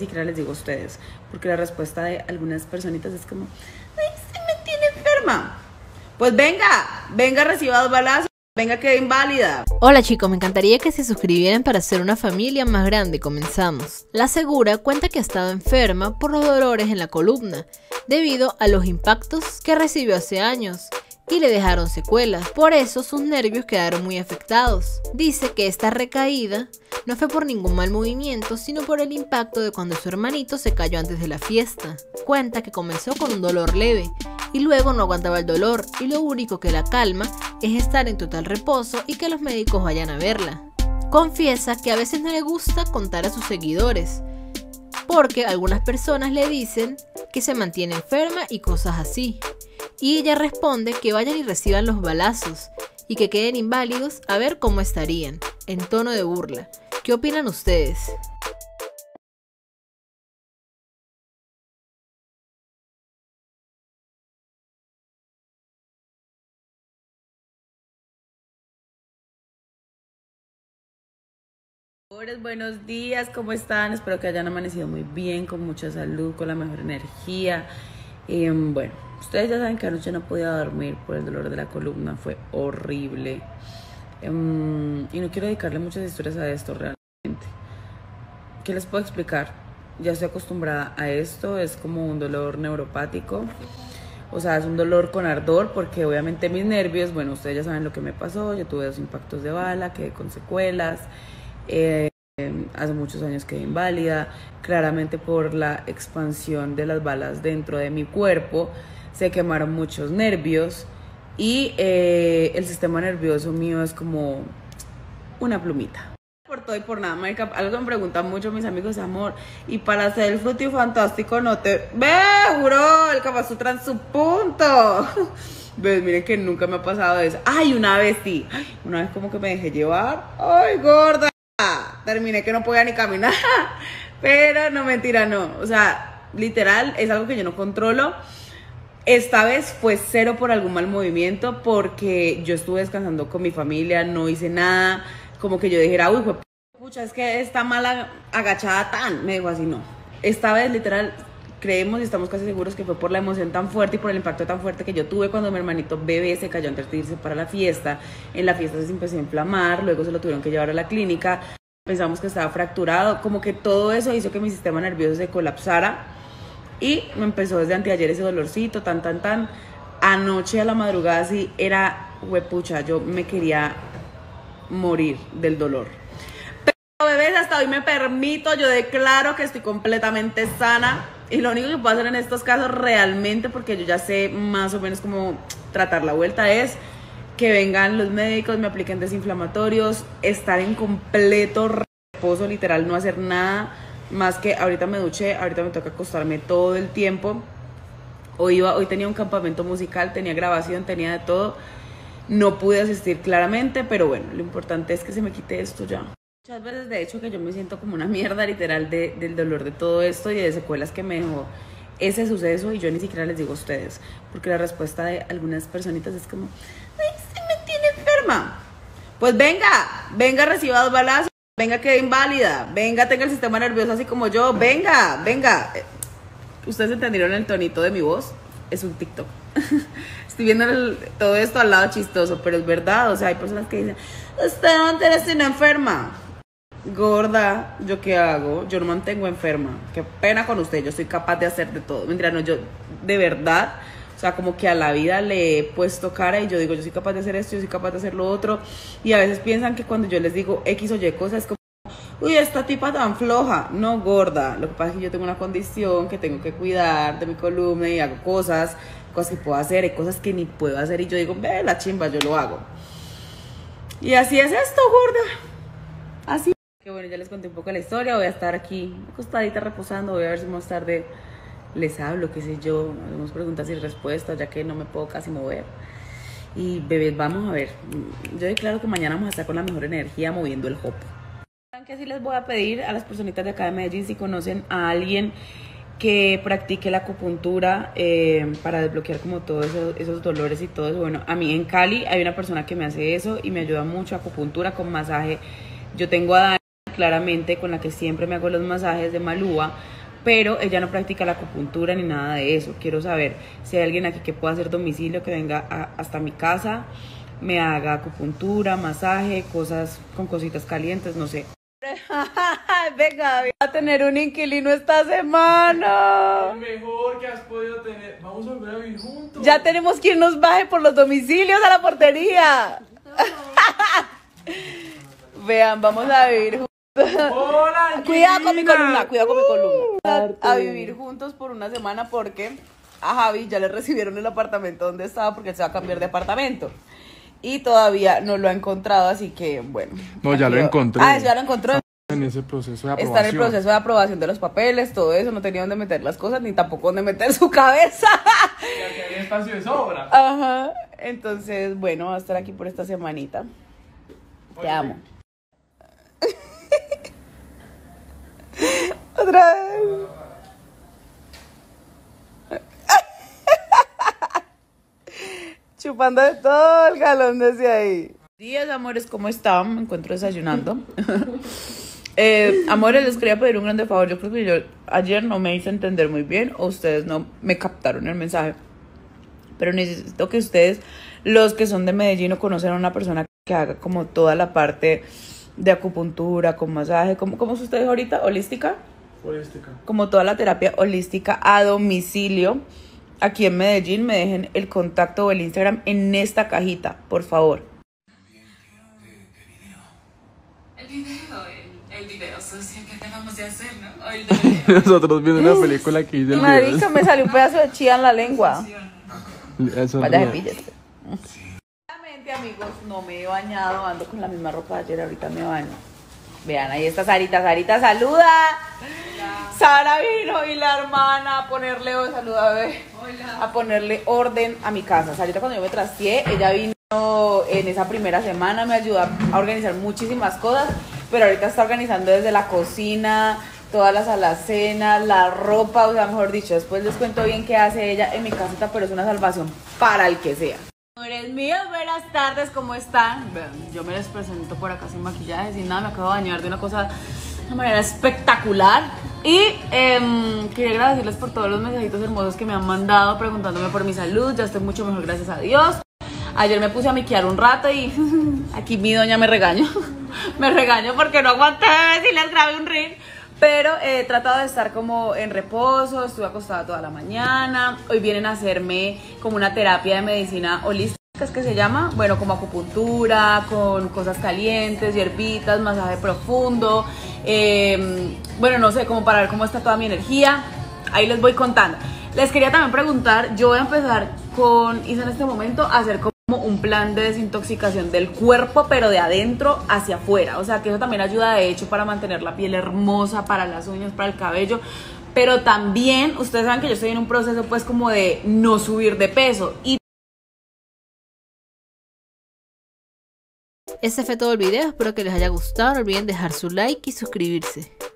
Ni siquiera les digo a ustedes, porque la respuesta de algunas personitas es como, ay, se me tiene enferma. Pues venga, reciba dos balazos, venga, quede inválida. Hola chicos, me encantaría que se suscribieran para ser una familia más grande. Comenzamos. La Segura cuenta que ha estado enferma por los dolores en la columna, debido a los impactos que recibió hace años, y le dejaron secuelas, por eso sus nervios quedaron muy afectados. Dice que esta recaída no fue por ningún mal movimiento, sino por el impacto de cuando su hermanito se cayó antes de la fiesta. Cuenta que comenzó con un dolor leve y luego no aguantaba el dolor, y lo único que la calma es estar en total reposo y que los médicos vayan a verla. Confiesa que a veces no le gusta contar a sus seguidores, porque algunas personas le dicen que se mantiene enferma y cosas así. Y ella responde que vayan y reciban los balazos y que queden inválidos a ver cómo estarían, en tono de burla. ¿Qué opinan ustedes? Buenos días, ¿cómo están? Espero que hayan amanecido muy bien, con mucha salud, con la mejor energía. Bueno. Ustedes ya saben que anoche no podía dormir por el dolor de la columna, fue horrible. Y no quiero dedicarle muchas historias a esto realmente. ¿Qué les puedo explicar? Ya estoy acostumbrada a esto, es como un dolor neuropático. O sea, es un dolor con ardor porque obviamente mis nervios, bueno, ustedes ya saben lo que me pasó. Yo tuve 2 impactos de bala, quedé con secuelas. Hace muchos años quedé inválida, claramente por la expansión de las balas dentro de mi cuerpo. Se quemaron muchos nervios y el sistema nervioso mío es como una plumita. Por todo y por nada, marica, algo me preguntan mucho mis amigos, amor, y para hacer el fruto fantástico no te... ¡Ve, juro! El Kama Sutra en su punto. ¿Ves? Miren que nunca me ha pasado eso. ¡Ay, una vez sí! Ay, una vez como que me dejé llevar. ¡Ay, gorda! Terminé que no podía ni caminar. Pero no, mentira, no. O sea, literal, es algo que yo no controlo. Esta vez fue 0 por algún mal movimiento, porque yo estuve descansando con mi familia, no hice nada. Como que yo dijera, uy, pucha, es que está mala agachada tan. Me dijo así, no. Esta vez, literal, creemos y estamos casi seguros que fue por la emoción tan fuerte y por el impacto tan fuerte que yo tuve cuando mi hermanito bebé se cayó antes de irse para la fiesta. En la fiesta se empezó a inflamar, luego se lo tuvieron que llevar a la clínica. Pensamos que estaba fracturado, como que todo eso hizo que mi sistema nervioso se colapsara y me empezó desde anteayer ese dolorcito, tan. Anoche a la madrugada sí era, huepucha, yo me quería morir del dolor. Pero bebés, hasta hoy me permito, yo declaro que estoy completamente sana y lo único que puedo hacer en estos casos realmente, porque yo ya sé más o menos cómo tratar la vuelta, es que vengan los médicos, me apliquen desinflamatorios, estar en completo reposo, literal, no hacer nada más que ahorita me duché, ahorita me toca acostarme todo el tiempo. Hoy tenía un campamento musical, tenía grabación, tenía de todo. No pude asistir claramente, pero bueno, lo importante es que se me quite esto ya. Muchas veces, de hecho, que yo me siento como una mierda, literal, del dolor de todo esto y de secuelas que me dejó ese suceso, y yo ni siquiera les digo a ustedes, porque la respuesta de algunas personitas es como, ay, enferma, pues venga, reciba 2 balazos, venga, quede inválida, venga, tenga el sistema nervioso así como yo, venga. Ustedes entendieron el tonito de mi voz, es un TikTok. Estoy viendo todo esto al lado chistoso, pero es verdad. O sea, hay personas que dicen, usted no mantiene una enferma. Gorda, ¿yo qué hago? Yo no mantengo enferma, qué pena con usted, yo soy capaz de hacer de todo. Mentira, no, yo de verdad, o sea, como que a la vida le he puesto cara y yo digo, yo soy capaz de hacer esto, yo soy capaz de hacer lo otro. Y a veces piensan que cuando yo les digo X o Y cosas, es como, uy, esta tipa tan floja. No, gorda. Lo que pasa es que yo tengo una condición que tengo que cuidar de mi columna y hago cosas que puedo hacer, hay cosas que ni puedo hacer. Y yo digo, ve la chimba, yo lo hago. Y así es esto, gorda. Así. Que bueno, ya les conté un poco la historia. Voy a estar aquí acostadita reposando. Voy a ver si más tarde les hablo, qué sé yo, hacemos preguntas y respuestas, ya que no me puedo casi mover. Y bebés, vamos a ver, yo declaro que mañana vamos a estar con la mejor energía moviendo el hop. ¿Saben qué? Sí les voy a pedir a las personitas de acá de Medellín, si conocen a alguien que practique la acupuntura para desbloquear como todos esos dolores y todo eso. Bueno, a mí en Cali hay una persona que me hace eso y me ayuda mucho, acupuntura con masaje. Yo tengo a Dani, claramente, con la que siempre me hago los masajes de Malúa, pero ella no practica la acupuntura ni nada de eso. Quiero saber si hay alguien aquí que pueda hacer domicilio, que venga hasta mi casa, me haga acupuntura, masaje, cosas con cositas calientes, no sé. Venga, voy a tener un inquilino esta semana. El mejor que has podido tener. Vamos a volver a vivir juntos. Ya tenemos quien nos baje por los domicilios a la portería. No. Vean, vamos a vivir juntos. Hola, cuidado con mi columna, cuidado con mi columna. A vivir juntos por una semana porque a Javi ya le recibieron el apartamento donde estaba, porque él se va a cambiar de apartamento y todavía no lo ha encontrado, así que bueno. No, ya lo encontró. Ah, ya lo encontró. En ese proceso de aprobación. Está en el proceso de aprobación de los papeles, todo eso, no tenía dónde meter las cosas ni tampoco dónde meter su cabeza. Porque había espacio de sobra. Ajá. Entonces, bueno, va a estar aquí por esta semanita. Te amo. Otra vez. Chupando de todo el galón desde ahí. Buenos días, amores, ¿cómo están? Me encuentro desayunando. Amores, les quería pedir un grande favor. Yo creo que yo ayer no me hice entender muy bien, o ustedes no me captaron el mensaje. Pero necesito que ustedes, los que son de Medellín, o conocen a una persona que haga como toda la parte de acupuntura, con masaje, ¿cómo es ustedes ahorita? ¿Holística? Holística. Como toda la terapia holística a domicilio aquí en Medellín, me dejen el contacto o el Instagram en esta cajita, por favor. El video social que acabamos de hacer, ¿no? O el de video. Nosotros viendo una película aquí del marica, me salió un pedazo de chía en la lengua. Eso vaya, cepíllate. Sí. Amigos, no me he bañado, ando con la misma ropa de ayer, ahorita me baño. Vean, ahí está Sarita. Sarita, saluda. Hola. Sara vino y la hermana a ponerle, saluda, bebé, a ponerle orden a mi casa. Sarita, cuando yo me trasteé, ella vino en esa primera semana, me ayudó a organizar muchísimas cosas, pero ahorita está organizando desde la cocina, todas las alacenas, la ropa, o sea, mejor dicho, después les cuento bien qué hace ella en mi casita, pero es una salvación para el que sea. Señores míos, buenas tardes, ¿cómo están? Bueno, yo me les presento por acá sin maquillaje, sin nada, me acabo de bañar de una cosa, de una manera espectacular. Y quería agradecerles por todos los mensajitos hermosos que me han mandado preguntándome por mi salud. Ya estoy mucho mejor, gracias a Dios. Ayer me puse a miquear un rato y aquí mi doña me regañó. Me regañó porque no aguanté si les grabé un reel. Pero he tratado de estar como en reposo, estuve acostada toda la mañana. Hoy vienen a hacerme como una terapia de medicina holística, que se llama, bueno, como acupuntura, con cosas calientes, hierbitas, masaje profundo. Bueno, no sé, como para ver cómo está toda mi energía. Ahí les voy contando. Les quería también preguntar, yo voy a empezar con, hice en este momento, a hacer como un plan de desintoxicación del cuerpo, pero de adentro hacia afuera, o sea que eso también ayuda de hecho para mantener la piel hermosa, para las uñas, para el cabello, pero también ustedes saben que yo estoy en un proceso pues como de no subir de peso. Y ese fue todo el video, espero que les haya gustado, no olviden dejar su like y suscribirse.